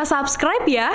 lupa subscribe ya.